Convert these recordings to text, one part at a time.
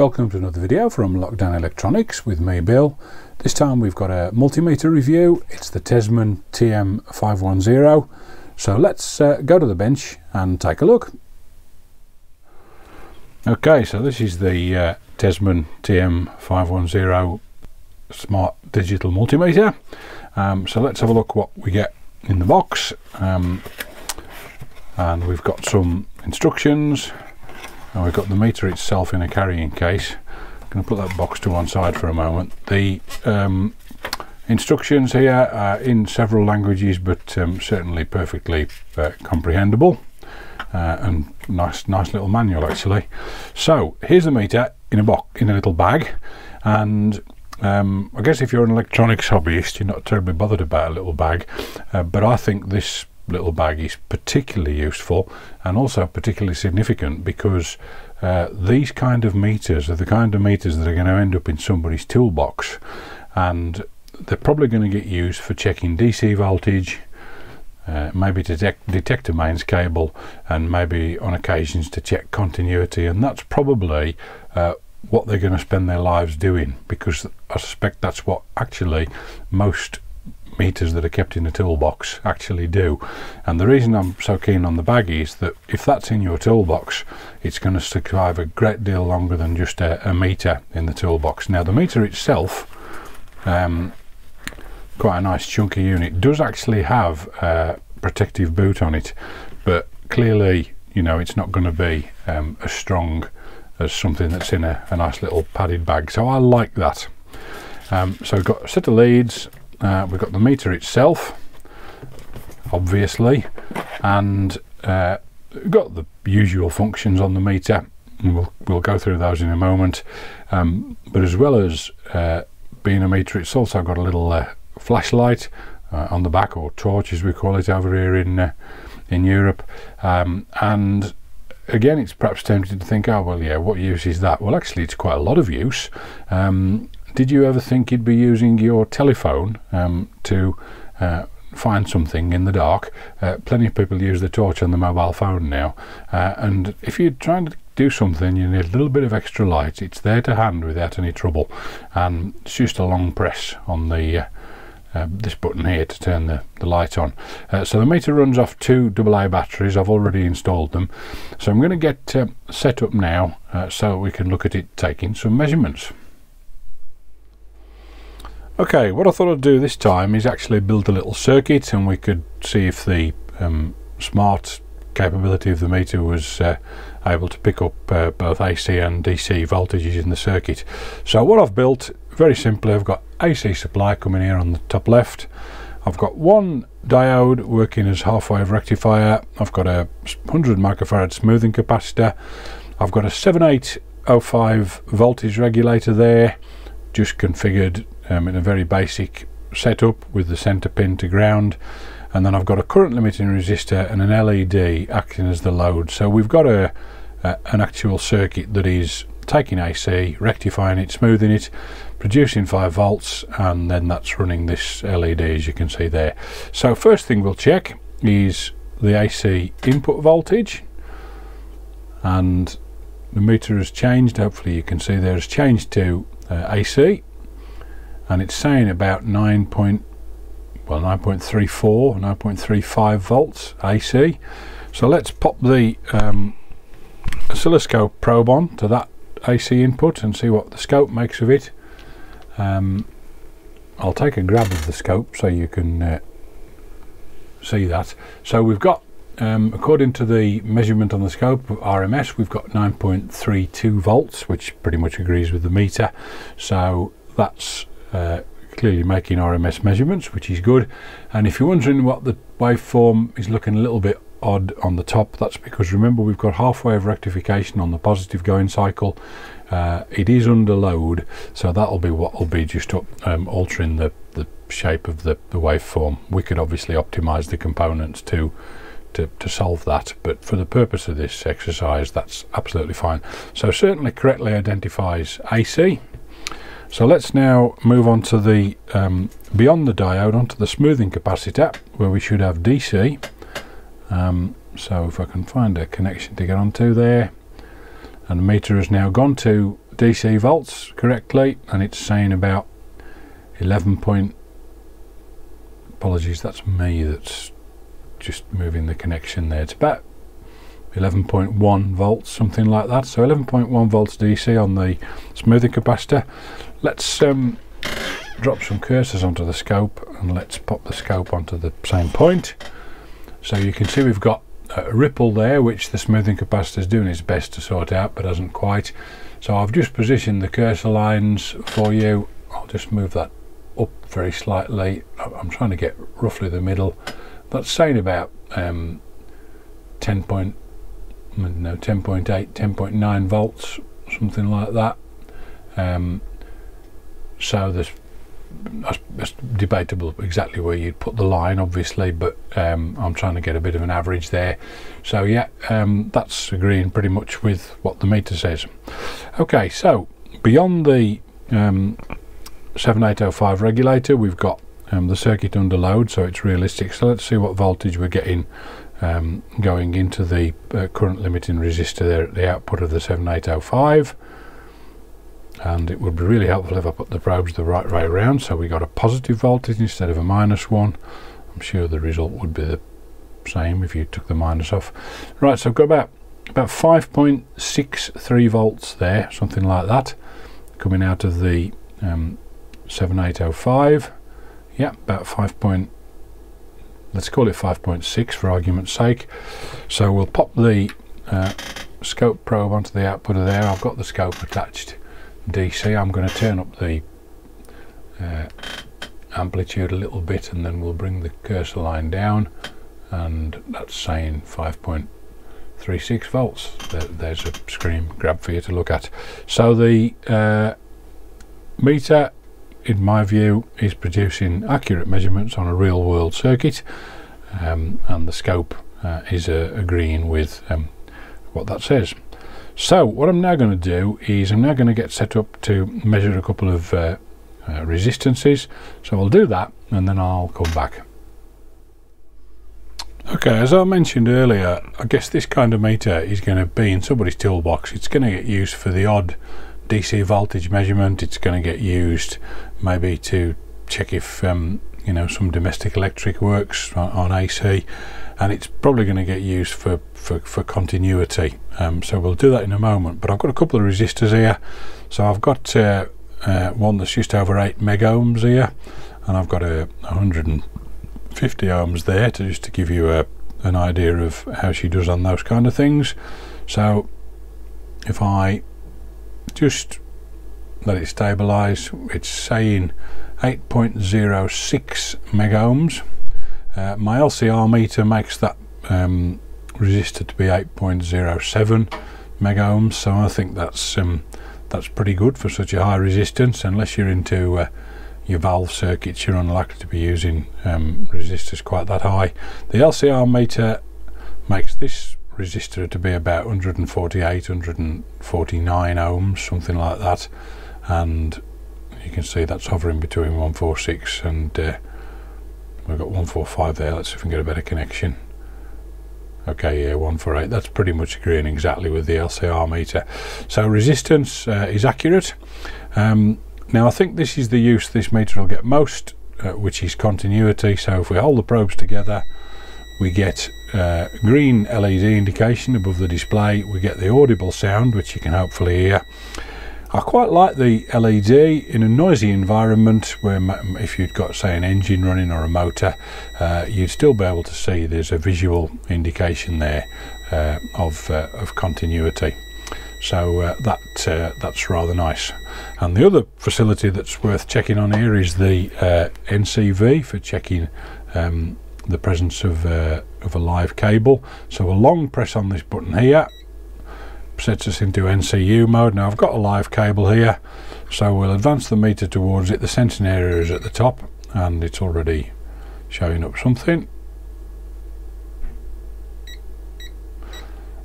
Welcome to another video from Lockdown Electronics with me, Bill. This time we've got a multimeter review. It's the Tesmen TM510. So let's go to the bench and take a look. Okay, so this is the Tesmen TM510 smart digital multimeter. So let's have a look what we get in the box. And we've got some instructions. And we've got the meter itself in a carrying case. I'm going to put that box to one side for a moment. The instructions here are in several languages, but certainly perfectly comprehensible, and nice little manual actually. So here's the meter in a box, in a little bag, and I guess if you're an electronics hobbyist, you're not terribly bothered about a little bag, but I think this little bag is particularly useful and also particularly significant because these kind of meters are the kind of meters that are going to end up in somebody's toolbox, and they're probably going to get used for checking DC voltage, maybe to detect a mains cable, and maybe on occasions to check continuity, and that's probably what they're going to spend their lives doing, because I suspect that's what actually most meters that are kept in the toolbox actually do. And the reason I'm so keen on the bag is that if that's in your toolbox, it's going to survive a great deal longer than just a meter in the toolbox. Now the meter itself, quite a nice chunky unit, does actually have a protective boot on it, but clearly, you know, it's not going to be as strong as something that's in a nice little padded bag, so I like that. So we've got a set of leads. We've got the meter itself, obviously, and we've got the usual functions on the meter, and we'll go through those in a moment. But as well as being a meter, it's also got a little flashlight on the back, or torch as we call it over here in Europe. And again, it's perhaps tempting to think, oh well, yeah, what use is that? Well, actually, it's quite a lot of use. Did you ever think you'd be using your telephone to find something in the dark? Plenty of people use the torch on the mobile phone now, and if you're trying to do something, you need a little bit of extra light. It's there to hand without any trouble, and it's just a long press on the this button here to turn the light on. So the meter runs off two AA batteries. I've already installed them, so I'm going to get set up now so we can look at it taking some measurements. Okay, what I thought I'd do this time is actually build a little circuit, and we could see if the smart capability of the meter was able to pick up both AC and DC voltages in the circuit. So what I've built, very simply, I've got AC supply coming here on the top left. I've got one diode working as half-wave rectifier. I've got a 100 microfarad smoothing capacitor. I've got a 7805 voltage regulator there, just configured in a very basic setup with the center pin to ground, and then I've got a current limiting resistor and an LED acting as the load. So we've got an actual circuit that is taking AC, rectifying it, smoothing it, producing 5 volts, and then that's running this LED as you can see there. So first thing we'll check is the AC input voltage, and the meter has changed, hopefully you can see there, has changed to AC, and it's saying about 9.35 volts AC. So let's pop the oscilloscope probe on to that AC input and see what the scope makes of it. I'll take a grab of the scope so you can see that. So we've got, according to the measurement on the scope RMS, we've got 9.32 volts, which pretty much agrees with the meter, so that's clearly making RMS measurements, which is good. And if you're wondering what the waveform is looking a little bit odd on the top, that's because, remember, we've got half wave rectification on the positive going cycle. It is under load, so that'll be what will be just altering the shape of the waveform. We could obviously optimize the components to solve that, but for the purpose of this exercise, that's absolutely fine. So certainly correctly identifies AC. So let's now move on to the beyond the diode, onto the smoothing capacitor, where we should have DC. So if I can find a connection to get onto there, and the meter has now gone to DC volts correctly, and it's saying about 11 point, apologies, that's me that's just moving the connection there, it's about 11.1 volts, something like that. So 11.1 volts DC on the smoothing capacitor. Let's drop some cursors onto the scope, and let's pop the scope onto the same point. So you can see we've got a ripple there, which the smoothing capacitor is doing its best to sort out but hasn't quite. So I've just positioned the cursor lines for you. I'll just move that up very slightly. I'm trying to get roughly the middle. That's saying about 10.8, 10.9 volts, something like that. So there's, that's debatable exactly where you'd put the line, obviously, but I'm trying to get a bit of an average there. So yeah, that's agreeing pretty much with what the meter says. Okay, so beyond the 7805 regulator, we've got the circuit under load, so it's realistic. So let's see what voltage we're getting going into the current limiting resistor there at the output of the 7805. And it would be really helpful if I put the probes the right way around, so we got a positive voltage instead of a -1. I'm sure the result would be the same if you took the minus off. Right, so I've got about 5.63 volts there, something like that, coming out of the 7805. Yeah, about 5. Let's call it 5.6 for argument's sake. So we'll pop the scope probe onto the output of there. I've got the scope attached DC. I'm going to turn up the amplitude a little bit, and then we'll bring the cursor line down, and that's saying 5.36 volts. There's a screen grab for you to look at. So the meter, in my view, is producing accurate measurements on a real world circuit, and the scope is agreeing with what that says. So what I'm now going to do is I'm now going to get set up to measure a couple of resistances. So I'll do that, and then I'll come back. Okay, as I mentioned earlier, I guess this kind of meter is going to be in somebody's toolbox. It's going to get used for the odd DC voltage measurement. It's going to get used maybe to check if you know, some domestic electric works on AC, and it's probably going to get used for continuity. So we'll do that in a moment, but I've got a couple of resistors here. So I've got one that's just over 8 megohms here, and I've got a 150 ohms there, to just to give you an idea of how she does on those kind of things. So if I just let it stabilize, it's saying 8.06 megohms. My LCR meter makes that resistor to be 8.07 megohms, so I think that's pretty good for such a high resistance. Unless you're into your valve circuits, you're unlikely to be using resistors quite that high. The LCR meter makes this resistor to be about 148, 149 ohms, something like that, and you can see that's hovering between 146 and we've got 145 there. Let's see if we can get a better connection. Okay, yeah, 148. That's pretty much agreeing exactly with the LCR meter. So resistance is accurate. Now I think this is the use this meter will get most, which is continuity. So if we hold the probes together, we get green LED indication above the display. We get the audible sound, which you can hopefully hear. I quite like the LED in a noisy environment, where if you'd got, say, an engine running or a motor, you'd still be able to see there's a visual indication there of continuity. So that's rather nice. And the other facility that's worth checking on here is the NCV for checking the presence of a live cable. So a long press on this button here sets us into NCU mode. Now I've got a live cable here, so we'll advance the meter towards it. The sensing area is at the top, and it's already showing up something.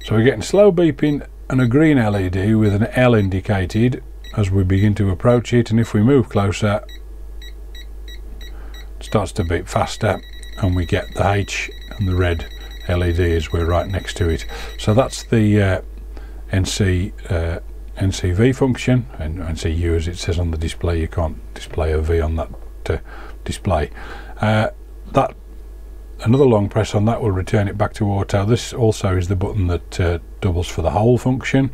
So we're getting slow beeping and a green LED with an L indicated as we begin to approach it, and if we move closer it starts to beep faster, and we get the H and the red LED as we're right next to it. So that's the NC NCV function, and NCU, as it says on the display, you can't display a V on that display. That another long press on that will return it back to auto. This also is the button that doubles for the whole function,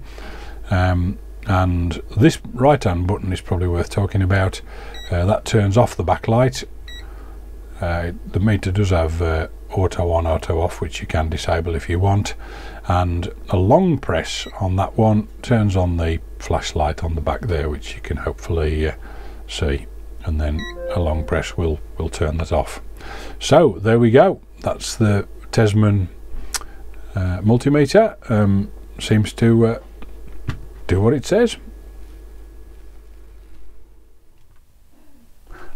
and this right hand button is probably worth talking about. That turns off the backlight. The meter does have auto on, auto off, which you can disable if you want, and a long press on that one turns on the flashlight on the back there, which you can hopefully see, and then a long press will turn that off. So there we go, that's the Tesmen multimeter. Seems to do what it says.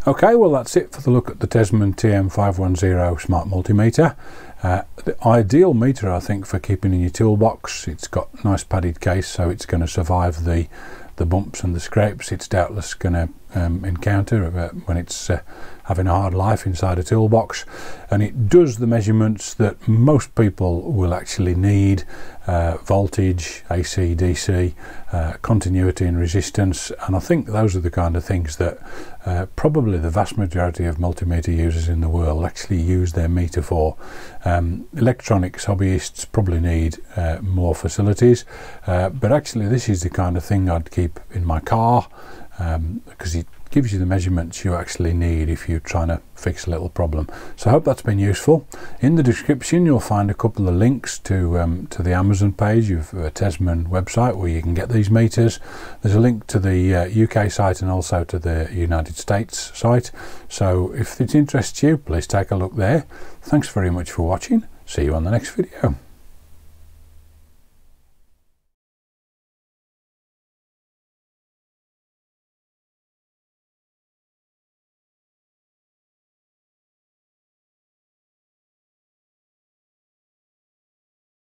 Okay, well that's it for the look at the Tesmen TM510 smart multimeter. The ideal meter, I think, for keeping in your toolbox. It's got a nice padded case, so it's going to survive the bumps and the scrapes it's doubtless going to encounter when it's having a hard life inside a toolbox. And it does the measurements that most people will actually need: voltage, AC, DC, continuity and resistance. And I think those are the kind of things that probably the vast majority of multimeter users in the world actually use their meter for. Electronics hobbyists probably need more facilities, but actually this is the kind of thing I'd keep in my car, because it gives you the measurements you actually need if you're trying to fix a little problem. So I hope that's been useful. In the description you'll find a couple of links to the Amazon page of Tesmen website where you can get these meters. There's a link to the UK site and also to the United States site. So if it interests you, please take a look there. Thanks very much for watching. See you on the next video.